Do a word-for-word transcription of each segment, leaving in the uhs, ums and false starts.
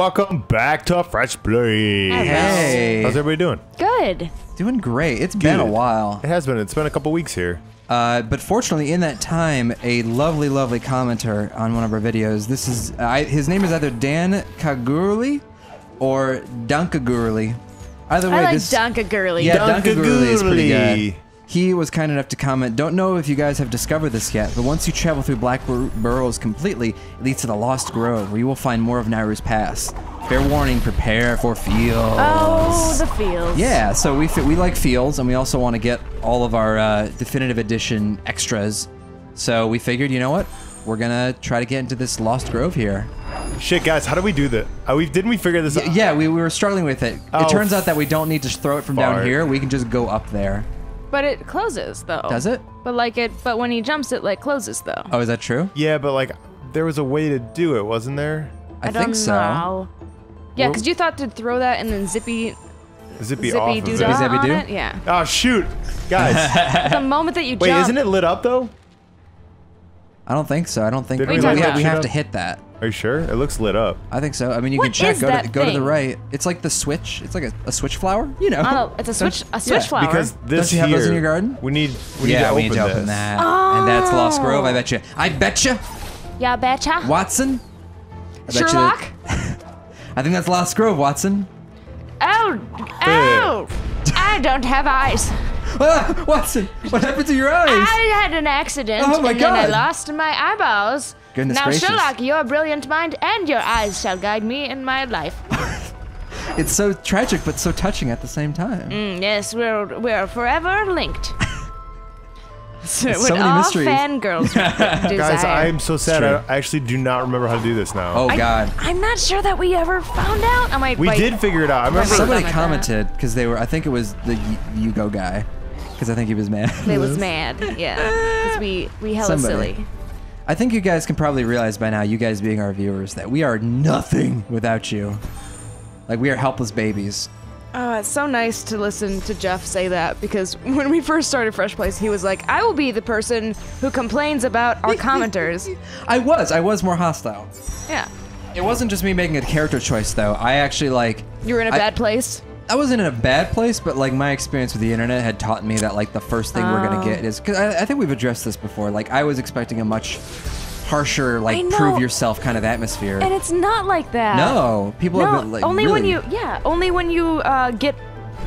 Welcome back to Fresh Plays. Hey. How's everybody doing? Good. Doing great. It's Good. been a while. It has been. It's been a couple weeks here. Uh, but fortunately, in that time, a lovely, lovely commenter on one of our videos. This is I, his name is either Dan Kagurly or Dan Kagurly. Either way, I like this, Dan Kagurly. Yeah, Dan Kagurly is pretty good. He was kind enough to comment, don't know if you guys have discovered this yet, but once you travel through Black Bur Burrows completely, it leads to the Lost Grove, where you will find more of Nairu's past. Fair warning, prepare for fields. Oh, the fields. Yeah, so we we like fields, and we also want to get all of our uh, definitive edition extras. So we figured, you know what? We're gonna try to get into this Lost Grove here. Shit, guys, how do we do that? Are we, didn't we figure this out? Y yeah, we, we were struggling with it. Oh, it turns out that we don't need to throw it from fart. down here. We can just go up there. But it closes though. Does it? But like it. But when he jumps, it like closes though. Oh, is that true? Yeah, but like there was a way to do it, wasn't there? I, I think don't so. Know. Yeah, because you thought to throw that and then zippy, zippy, zippy off doo -dah zippy on it. Yeah. Oh shoot, guys! The moment that you jump. Wait, isn't it lit up though? I don't think so. I don't think we, we, we, we have up? to hit that. Are you sure? It looks lit up. I think so. I mean, you what can check. Go to, go to the right. It's like the switch. It's like a, a switch flower. You know. Oh, it's a switch. A switch yeah. flower. Because this Don't you have here, those in your garden? We need. We yeah, need to we open need to open this. that. Oh. And that's Lost Grove. I bet you. I bet you. Yeah, betcha. Watson. I bet Sherlock. You I think that's Lost Grove, Watson. Oh, oh! I don't have eyes. Ah, Watson, what happened to your eyes? I had an accident. Oh my and God! Then I lost my eyeballs. Goodness now, gracious. Sherlock, your brilliant mind and your eyes shall guide me in my life. It's so tragic, but so touching at the same time. Mm, yes, we're we're forever linked. So, so many all mysteries. Fangirls Guys, I am so sad. I actually do not remember how to do this now. Oh God! I, I'm not sure that we ever found out. I might. We bite. did figure it out. I remember somebody commented because they were. I think it was the Yugo guy, because I think he was mad. He was mad. Yeah, because we we hella somebody. silly. I think you guys can probably realize by now, you guys being our viewers, that we are nothing without you. Like, we are helpless babies. Oh, it's so nice to listen to Jeff say that, because when we first started Fresh Plays, he was like, I will be the person who complains about our commenters. I was. I was more hostile. Yeah. It wasn't just me making a character choice, though. I actually, like... You were in a I, bad place? I wasn't in a bad place, but, like, my experience with the internet had taught me that, like, the first thing oh. we're going to get is... Because I, I think we've addressed this before. Like, I was expecting a much... harsher, like prove yourself kind of atmosphere, and it's not like that. No, people no, are like, only really... when you, yeah, only when you uh, get,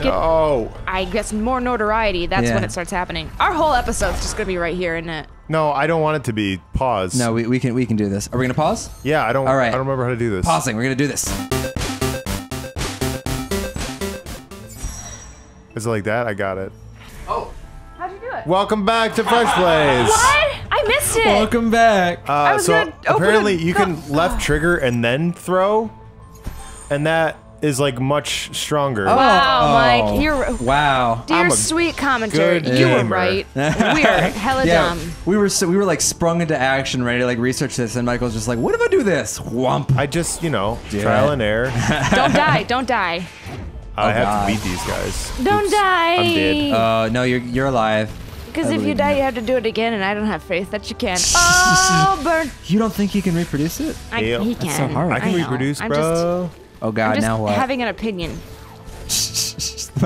get, oh, I guess more notoriety. That's yeah. when it starts happening. Our whole episode's just gonna be right here, isn't it? No, I don't want it to be paused. No, we, we can we can do this. Are we gonna pause? Yeah, I don't. All right. I don't remember how to do this. Pausing. We're gonna do this. Is it like that? I got it. Oh, how'd you do it? Welcome back to Fresh Plays. What? I missed it. Welcome back. Uh, so apparently you can left trigger and then throw, and that is like much stronger. Oh. Wow, Mike, you're wow. Dear sweet commentator, you were right. We are hella yeah, dumb. We were so, we were like sprung into action, ready to like research this, and Michael's just like, "What if I do this?" Whomp. I just you know do trial it. and error. Don't die. Don't die. I oh, have God. to beat these guys. Don't Oops, die. I'm dead. Uh, no, you're you're alive. Because if you die, you have to do it again, and I don't have faith that you can. Oh, burn! You don't think you can reproduce it? I, yep. He can. That's so hard. I can I reproduce, I'm bro. Just, oh God, I'm just now what? Having an opinion.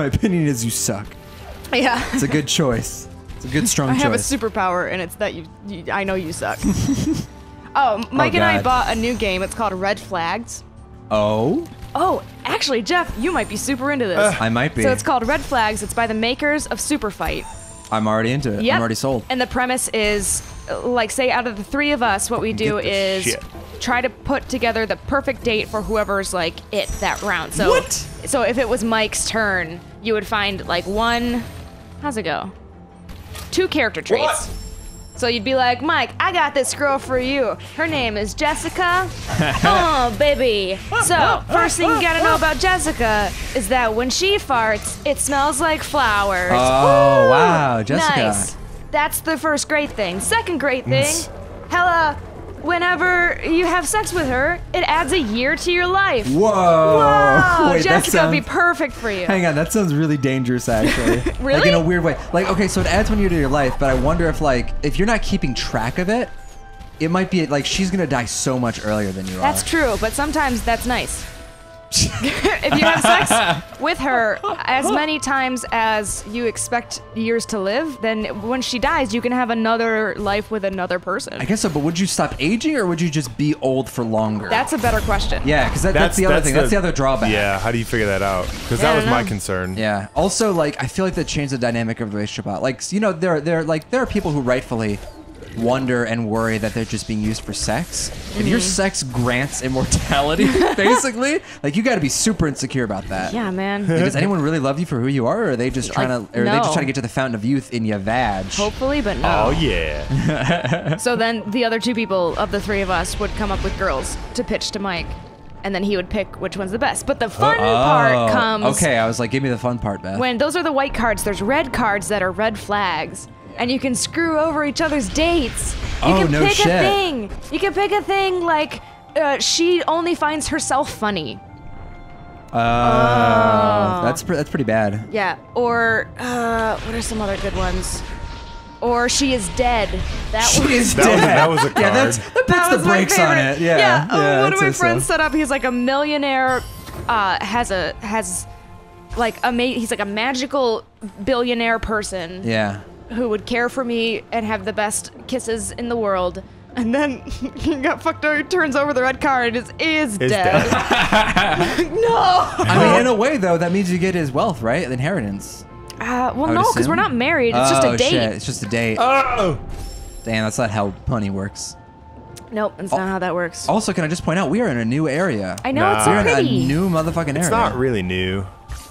My opinion is you suck. Yeah. It's a good choice. It's a good strong choice. I have choice. a superpower, and it's that you. you I know you suck. oh, Mike oh, and I bought a new game. It's called Red Flags. Oh. Oh, actually, Jeff, you might be super into this. Uh, I might be. So it's called Red Flags. It's by the makers of Super Fight. I'm already into it. Yep. I'm already sold. And the premise is, like, say out of the three of us, what we do is shit. try to put together the perfect date for whoever's, like, it that round. So, what? So if it was Mike's turn, you would find, like, one... How's it go? Two character traits. What? So you'd be like, Mike, I got this girl for you. Her name is Jessica. Oh, baby. So first thing you gotta know about Jessica is that when she farts, it smells like flowers. Oh, ooh, wow, Jessica. Nice. That's the first great thing. Second great thing, hella, whenever you have sex with her, it adds a year to your life. Whoa. Whoa. Wait, Jessica sounds, would be perfect for you. Hang on, that sounds really dangerous, actually. Really? Like, in a weird way. Like, okay, so it adds one year to your life, but I wonder if, like, if you're not keeping track of it, it might be, like, she's going to die so much earlier than you are. That's true, but sometimes that's nice. If you have sex with her as many times as you expect years to live, then when she dies, you can have another life with another person. I guess so, but would you stop aging or would you just be old for longer? That's a better question. Yeah, because that, that's, that's the other that's thing. The, that's the other drawback. Yeah, how do you figure that out? Because yeah, that was my concern. Yeah. Also, like, I feel like that changed the dynamic of the relationship out. Like, you know, there, there, like, there are people who rightfully wonder and worry that they're just being used for sex. Mm-hmm. If your sex grants immortality, basically, like, you got to be super insecure about that. Yeah, man. Like, does anyone really love you for who you are, or are they just trying like, to, or no. are they just trying to get to the fountain of youth in your vag? Hopefully, but no. Oh yeah. So then the other two people of the three of us would come up with girls to pitch to Mike, and then he would pick which one's the best. But the fun oh, part comes. Okay, I was like, give me the fun part, Beth. When those are the white cards, there's red cards that are red flags. And you can screw over each other's dates. You oh, can no pick shit. a thing. You can pick a thing like uh, she only finds herself funny. Uh, oh, that's pre that's pretty bad. Yeah. Or uh, what are some other good ones? Or she is dead. That she was, is that dead. Was, that was a card. Yeah, that's, that puts that the brakes on it. Yeah. Yeah. yeah, yeah one of my so friends so. set up. He's like a millionaire. Uh, has a has like a ma he's like a magical billionaire person. Yeah. Who would care for me and have the best kisses in the world. And then he got fucked over, turns over the red card, and is, is, is dead. dead. No! I mean, in a way, though, that means you get his wealth, right? Inheritance. Uh, well, no, because we're not married. It's oh, just a date. Shit. It's just a date. Oh! Damn, that's not how money works. Nope, that's not how that works. Also, can I just point out, we are in a new area. I know, nah. it's so pretty. We're in a new motherfucking area. It's not really new.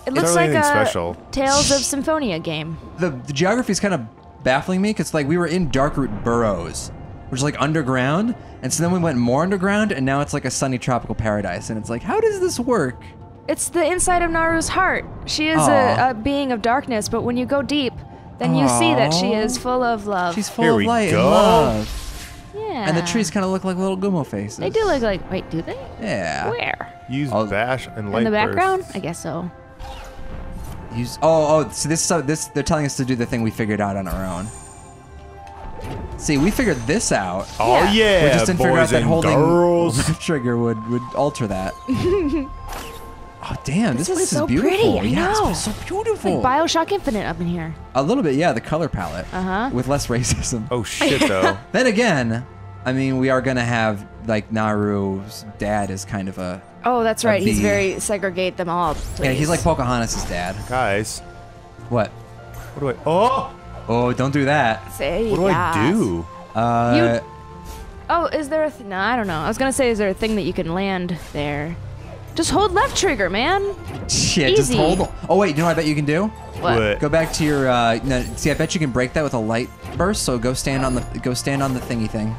It looks like a special. Tales of Symphonia game. The, the geography is kind of baffling me because like we were in Darkroot Burrows, which is like underground, and so then we went more underground, and now it's like a sunny tropical paradise, and it's like, how does this work? It's the inside of Naru's heart. She is a, a being of darkness, but when you go deep, then Aww. you see that she is full of love. She's full Here of we light go. and love. Yeah. And the trees kind of look like little Gummo faces. They do look like, wait, do they? Yeah. Where? Use oh, bash and light in the background? Bursts. I guess so. Use, oh, oh! So this, uh, this—they're telling us to do the thing we figured out on our own. See, we figured this out. Oh yeah! yeah. We just didn't Boys figure out that holding girls. trigger would would alter that. Oh damn! This, this place is, so is beautiful. Pretty, I yeah, know. It's so beautiful. Like Bioshock Infinite up in here. A little bit, yeah. The color palette. Uh huh. With less racism. Oh shit, though. Then again, I mean, we are gonna have like Naru's dad is kind of a. Oh, that's right. He's very segregate them all. Please. Yeah, he's like Pocahontas' dad. Guys. What? What do I... Oh! Oh, don't do that. Say what do yes. I do? Uh... You, oh, is there a... Th no, I don't know. I was going to say, is there a thing that you can land there? Just hold left trigger, man. Shit, Easy. just hold... Oh, wait. You know what I bet you can do? What? what? Go back to your... Uh, no, see, I bet you can break that with a light burst, so go stand on the go stand on the thingy thing.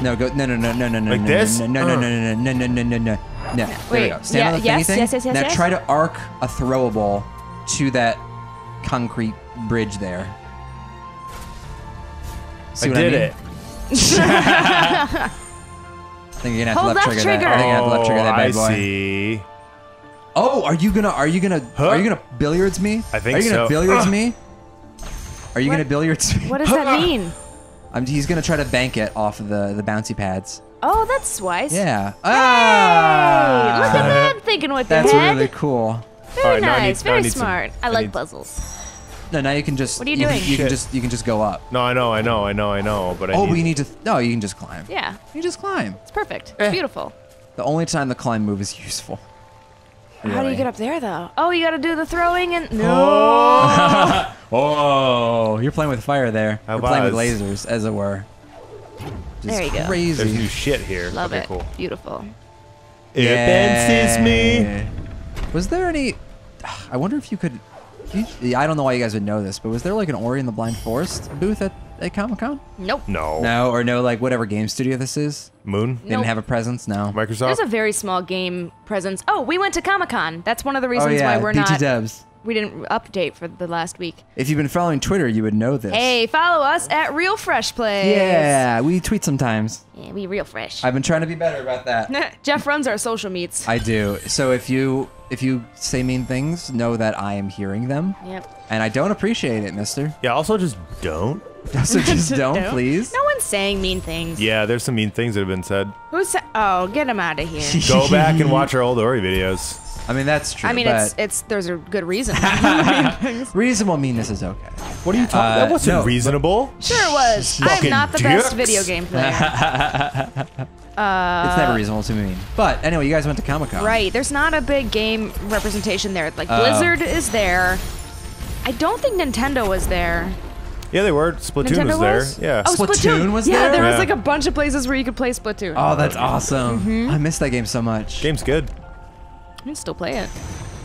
No, go, no, no, no, no, no, no, like this? no, no, no, no, no, no, no, no, no, no, no. There we go. Stand on the thingy thing. Yes, yes, yes, yes. Now try to arc a throwable to that concrete bridge there. I did it. I think you're gonna have to left trigger that. I think I have to left trigger that bad boy. I see. Oh, are you gonna, are you gonna, are you gonna billiards me? I think so. Are you gonna billiards me? Are you gonna billiards me? What does that mean? I'm, he's gonna try to bank it off of the, the bouncy pads. Oh, that's wise. Yeah. Ah! Hey, look at them thinking with their head. That's really cool. Very right, nice. Very smart. Some, I, I like need... puzzles. No, now you can just. What are you, you doing? Can, you can just you can just go up. No, I know, I know, I know, I know. But I oh, need... but you need to. No, you can just climb. Yeah. You just climb. It's perfect. Eh. It's beautiful. The only time the climb move is useful. Really. How do you get up there though? Oh, you gotta do the throwing and no. Oh, oh you're playing with fire there. I you're was. playing with lasers, as it were. Just there you go. Crazy. There's new shit here. Love okay, it. Cool. Beautiful. It yeah. fancies me. Was there any? I wonder if you could. You, I don't know why you guys would know this, but was there like an Ori and the Blind Forest booth at, at Comic Con? Nope. No. No, or no, like whatever game studio this is. Moon? They nope. didn't have a presence? No. Microsoft? There's a very small game presence. Oh, we went to Comic Con. That's one of the reasons oh, yeah. why we're not. B T Dubs. We didn't update for the last week. If you've been following Twitter, you would know this. Hey, follow us at Real Fresh Plays. Yeah, we tweet sometimes. Yeah, we real fresh. I've been trying to be better about that. Jeff runs our social meets. I do. So if you if you say mean things, know that I am hearing them. Yep. And I don't appreciate it, mister. Yeah, also just don't. So just don't, don't, please. No one's saying mean things. Yeah, there's some mean things that have been said. Who's sa oh, get him out of here. Go back and watch our old Ori videos. I mean, that's true. I mean, it's it's there's a good reason. Reasonable meanness is okay. What are you talking about? Uh, that wasn't no, reasonable. Sure it was. I'm not the dicks. best video game player. uh, it's never reasonable to me. But anyway, you guys went to Comic Con. Right. There's not a big game representation there. Like, uh, Blizzard is there. I don't think Nintendo was there. Yeah, they were. Splatoon Nintendo was there. Was? Yeah. Oh, Splatoon, Splatoon was there? Yeah, there was yeah. like a bunch of places where you could play Splatoon. Oh, that's awesome. Mm-hmm. I miss that game so much. Game's good. I can still play it.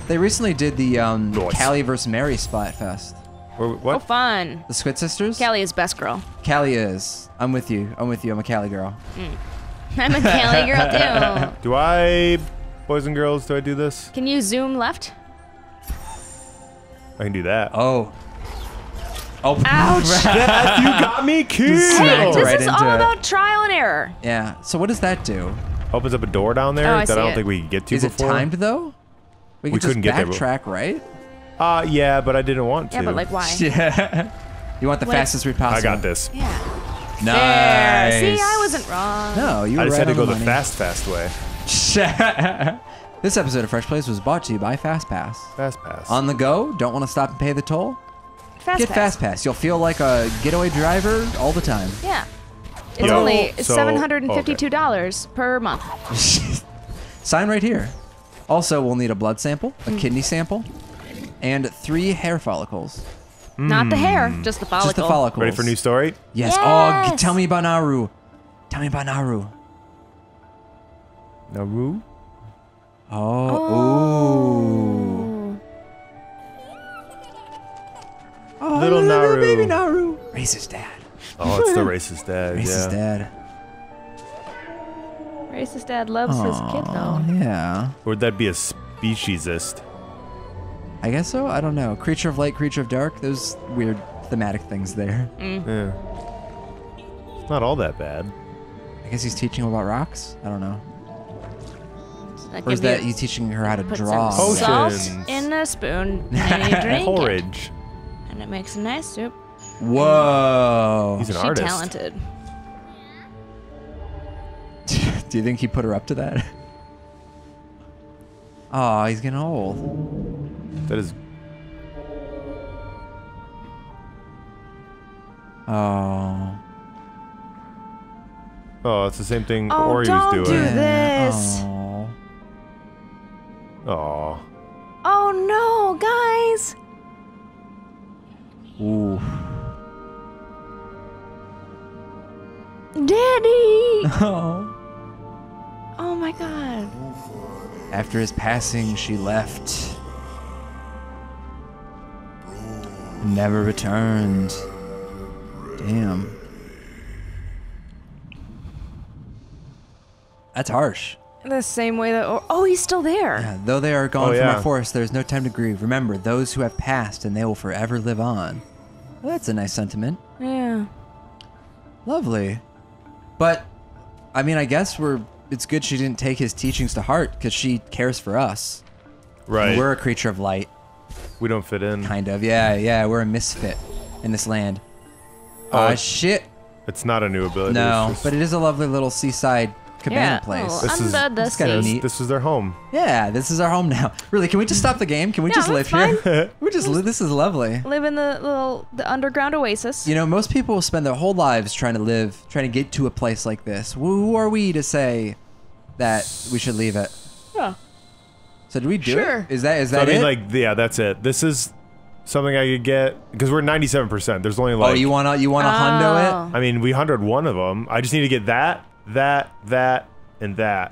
They recently did the um, Callie versus Mary Splatfest. Or what? Oh, fun. The Squid Sisters? Callie is best girl. Callie is. I'm with you. I'm with you. I'm a Callie girl. Mm. I'm a Callie girl, too. Do I, boys and girls, do I do this? Can you zoom left? I can do that. Oh. Oh, ouch. Beth, you got me killed. Hey, this right is all it. about trial and error. Yeah. So what does that do? Opens up a door down there oh, I that I don't it. think we could get to is before. Is it timed, though? We, we could couldn't just get backtrack, there. right? Uh, yeah, but I didn't want to. Yeah, but, like, why? Yeah. You want the what? fastest route possible. I got this. Yeah. Nice. There. See, I wasn't wrong. No, you were I just right had to go the, the fast, fast way. This episode of Fresh Plays was brought to you by FastPass. FastPass. On the go? Don't want to stop and pay the toll? Fast Get FastPass. Fast You'll feel like a getaway driver all the time. Yeah. It's Yo, only so, seven hundred fifty-two dollars okay. per month. Sign right here. Also, we'll need a blood sample, a mm. kidney sample, and three hair follicles. Mm. Not the hair, just the follicle. Just the follicles. Ready for a new story? Yes. yes. Oh, tell me about Naru. Tell me about Naru. Naru? Oh. Oh. oh. oh little, little Naru. Baby Naru. Raise his dad. Oh, it's the racist dad. Racist yeah. dad. Racist dad loves Aww, his kid, though. Yeah. Or would that be a speciesist? I guess so. I don't know. Creature of light, creature of dark. Those weird thematic things there. Mm. Yeah. It's not all that bad. I guess he's teaching him about rocks. I don't know. Or is that you teaching her how to draw? Put some salt in a spoon and you drink porridge, it. and it makes a nice soup. Whoa. He's an She's artist. She's talented. Do you think he put her up to that? Aw, oh, he's getting old. That is... Oh. Oh, it's the same thing oh, Ori was doing. Oh, don't do this. Aww. Aww. Oh, no, guys. Ooh. Daddy! Oh. Oh my god. After his passing, she left. Never returned. Damn. That's harsh. The same way that. Oh, he's still there. Yeah, though they are gone oh, yeah. from our forest, there is no time to grieve. Remember, those who have passed, and they will forever live on. Well, that's a nice sentiment. Yeah. Lovely. But, I mean, I guess we're, it's good she didn't take his teachings to heart, because she cares for us. Right. And we're a creature of light. We don't fit in. Kind of, yeah, yeah, we're a misfit in this land. Oh, uh, shit. It's not a new ability. No, just... but it is a lovely little seaside cabana yeah. place. Oh, this, is, this, is kinda neat. this is their home. Yeah, this is our home now. Really, can we just stop the game? Can we no, just live fine. here? we just live, this is lovely. Live in the little the underground oasis. You know, most people will spend their whole lives trying to live, trying to get to a place like this. Who are we to say that we should leave it? Yeah. So do we do sure. it? Is that is that so, I mean, it? Like, yeah, that's it. This is something I could get because we're ninety-seven percent. There's only like. Oh, you wanna you wanna oh. hundo it? I mean, we hundoed one of them. I just need to get that. That, that, and that.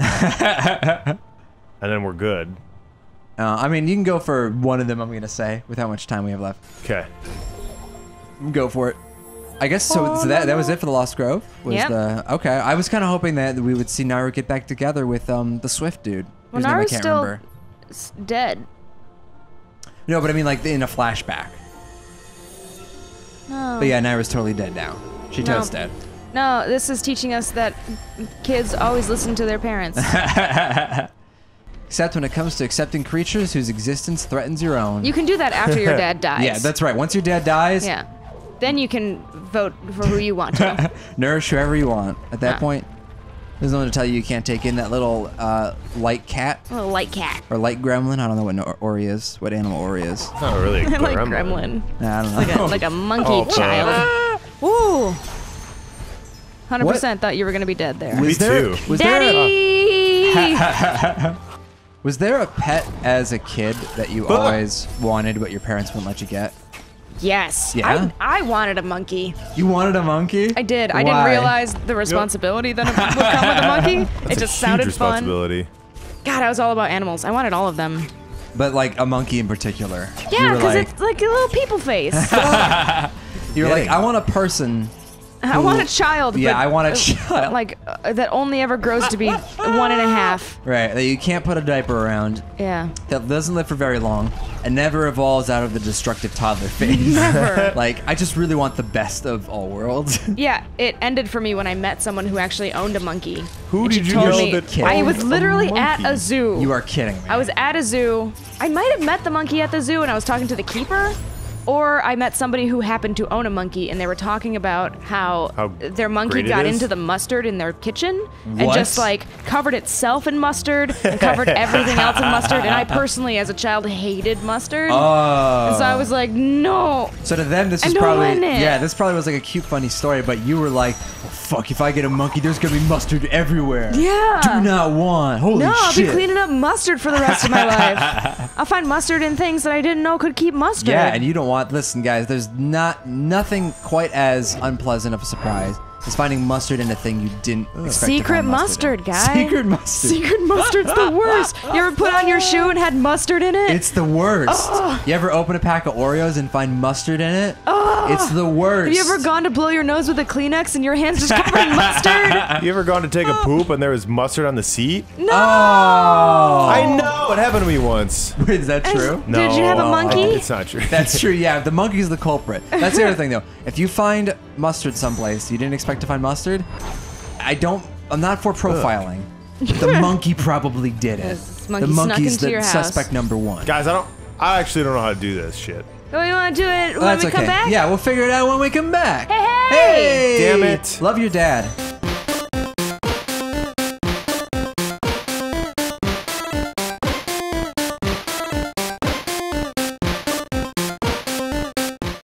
And then we're good. Uh, I mean, you can go for one of them, I'm going to say, with how much time we have left. Okay. Go for it. I guess so, oh, so that, no, no. that was it for the Lost Grove? Was yep. the, okay, I was kind of hoping that we would see Naru get back together with um the Swift dude. Well, whose Naru's name I can't still remember. dead. No, but I mean like in a flashback. No. But yeah, Naru's totally dead now. She no. totes dead. No, this is teaching us that kids always listen to their parents. Except when it comes to accepting creatures whose existence threatens your own. You can do that after your dad dies. Yeah, that's right. Once your dad dies, yeah. Then you can vote for who you want to. Nourish whoever you want. At that huh. point, there's no one to tell you you can't take in that little uh, light cat. Little light cat. Or light gremlin. I don't know what Ori is. What animal Ori is. It's not really a gremlin. Like gremlin. Nah, I don't know. Like a, like a monkey oh, child. Uh, Ooh. one hundred percent thought you were going to be dead there. Me was there, too. Was Daddy! There a, was there a pet as a kid that you but, always wanted but your parents wouldn't let you get? Yes. Yeah? I, I wanted a monkey. You wanted a monkey? I did. Why? I didn't realize the responsibility that would come with a monkey. That's it just a huge sounded responsibility. Fun. God, I was all about animals. I wanted all of them. But like a monkey in particular. Yeah, because like, it's like a little people face. You're like, I want a person. Who, I want a child. Yeah, but, I want a child. Like uh, that only ever grows to be one and a half. Right, that you can't put a diaper around. Yeah. That doesn't live for very long, and never evolves out of the destructive toddler phase. Never. Like I just really want the best of all worlds. Yeah, it ended for me when I met someone who actually owned a monkey. Who did you know that kid? I was literally at a zoo. You are kidding me. I was at a zoo. I might have met the monkey at the zoo, and I was talking to the keeper. Or I met somebody who happened to own a monkey, and they were talking about how, how their monkey got into the mustard in their kitchen, what? and just like covered itself in mustard, and covered everything else in mustard, and I personally, as a child, hated mustard. Oh. And so I was like, no. So to them, this is probably, yeah, this probably was like a cute, funny story, but you were like, oh, fuck, if I get a monkey, there's gonna be mustard everywhere. Yeah. Do not want, holy no, shit. No, I'll be cleaning up mustard for the rest of my life. I'll find mustard in things that I didn't know could keep mustard. Yeah, and you don't want Listen, guys, there's not nothing quite as unpleasant of a surprise as finding mustard in a thing you didn't Ugh. expect. Secret to find mustard, mustard guys. Secret mustard. Secret mustard's the worst. You ever put on your shoe and had mustard in it? It's the worst. Oh. You ever open a pack of Oreos and find mustard in it? Oh. It's the worst. Have you ever gone to blow your nose with a Kleenex and your hands just covered in mustard? You ever gone to take a poop and there was mustard on the seat? No. Oh. I know. What happened to me once? Wait, is that true? Did no, you have a monkey? Uh, it's not true. That's true, yeah. The monkey's the culprit. That's the other thing, though. If you find mustard someplace you didn't expect to find mustard, I don't... I'm not for profiling. Ugh. The monkey probably did it. Monkey the monkey's the suspect number one. Guys, I don't... I actually don't know how to do this shit. Oh, you want to do it when oh, we okay. come back? Yeah, we'll figure it out when we come back. Hey, hey! Hey! Damn it. Love your dad.